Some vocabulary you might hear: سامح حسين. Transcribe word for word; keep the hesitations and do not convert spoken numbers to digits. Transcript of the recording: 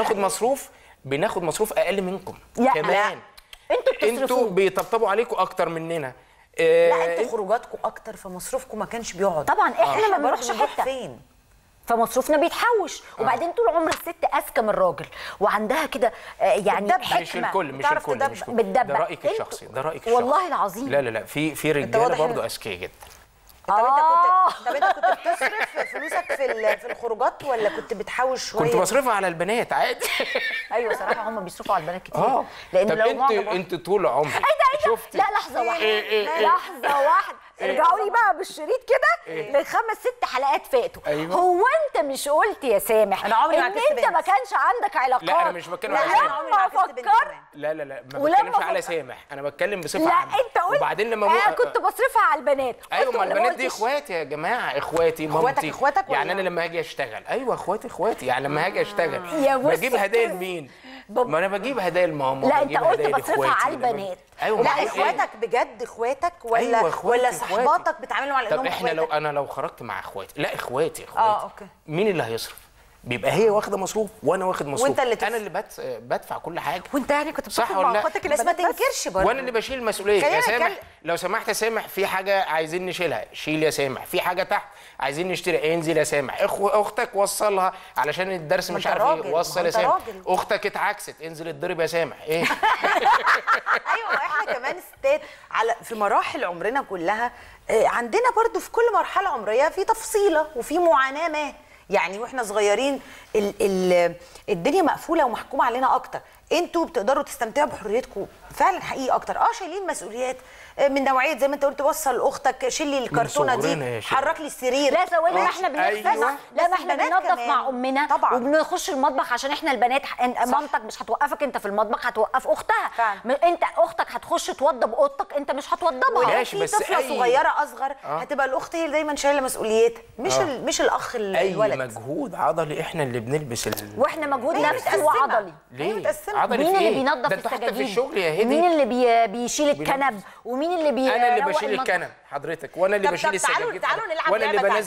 بناخد مصروف بناخد مصروف اقل منكم كمان. انتوا بتصرفوا، انتوا بيطبطبوا عليكم اكتر مننا. إيه لا، انتوا خروجاتكم اكتر فمصروفكم ما كانش بيقعد. طبعا احنا آه. ما بنروحش حته فين، فمصروفنا بيتحوش. آه. وبعدين طول عمر الست اذكى من الراجل وعندها كده يعني حكمه. مش الكل مش الكل بتدبق. ده رايك الشخصي، ده رايك الشخصي والله العظيم. لا لا لا، في في رجاله برضه اذكياء جدا. طب انت كنت طب انت كنت بتصرف فلوسك في في الخروجات ولا كنت بتحوش شويه؟ كنت بصرفها على البنات عادي. ايوه صراحه هم بيصرفوا على البنات كتير. اه لان لو انت انت طول عمرك شفتي. لا لحظه واحده إيه إيه إيه لحظه واحده ارجعوا لي بقى بالشريط كده إيه؟ من خمس ست حلقات فاتوا. أيوة. هو انت مش قلت يا سامح انا عمري ما انت ما كانش عندك علاقات؟ لا انا مش بتكلم على سامح، ما فكرت. لا لا لا ما بتكلمش على سامح، انا بتكلم بصفه عامه. لا انت قلت وبعدين لما انا كنت بصرفها على البنات. ايوه ما البنات دي اخواتي يا جماعه، اخواتي مامتي يعني. انا لما هاجي اشتغل ايوه اخواتي اخواتي يعني لما هاجي اشتغل بجيب هدايا لمين؟ ما انا بجيب هدايا لماما. لا انت قلت بصرفها على البنات. ايوه لا اخواتك بجد اخواتك ولا ولا صحباتك بتعاملوا على انهم طب احنا لو انا لو خرجت مع اخواتي لا اخواتي اخواتي اه اوكي مين اللي هيصرف؟ بيبقى هي واخده مصروف وانا واخد مصروف وانت اللي انا اللي بت... بدفع كل حاجه. وانت يعني كنت بتاخد مع اخواتك بس ما تنكرش برضه وانا اللي بشيل المسؤوليه يا سامح. كل... لو سمحت يا سامح في حاجه عايزين نشيلها شيل يا سامح، في حاجه تحت عايزين نشتري انزل يا سامح، اخو اختك وصلها علشان الدرس مش عارف ايه وصل يا سامح، اختك اتعكست انزل اتضرب يا سامح ايه. ايوه احنا كمان ستات على في مراحل عمرنا كلها عندنا برضه في كل مرحله عمريه في تفصيله وفي معاناه ما يعني. واحنا صغيرين ال ال الدنيا مقفوله ومحكومه علينا اكتر. انتوا بتقدروا تستمتعوا بحريتكم فعلا حقيقي اكتر. اه شايلين مسؤوليات من نوعيه زي ما انت قلت وصل اختك شيل لي الكرتونه دي حرك لي السرير. لا زودنا احنا بنغسل. أيوة. لا ما احنا بننظف مع امنا طبعا وبنخش المطبخ عشان احنا البنات. مامتك مش هتوقفك انت في المطبخ، هتوقف اختها فعلا. انت اختك هتخش توضب اوضتك انت مش هتوضبها. ماشي بس طفله أي... صغيره اصغر آه. هتبقى الاخت هي دايما شايله مسؤولياتها مش آه. ال... مش الاخ الولد. اي مجهود عضلي احنا اللي بنلبس ال... واحنا مجهود نفسي وعضلي ليه؟ مين اللي بينظف السجاجيد؟ مين اللي بي... بيشيل الكنب؟ ومين اللي بي... انا اللي بشيل الكنب حضرتك وانا اللي بشيل السجاجيد وانا اللي بنزل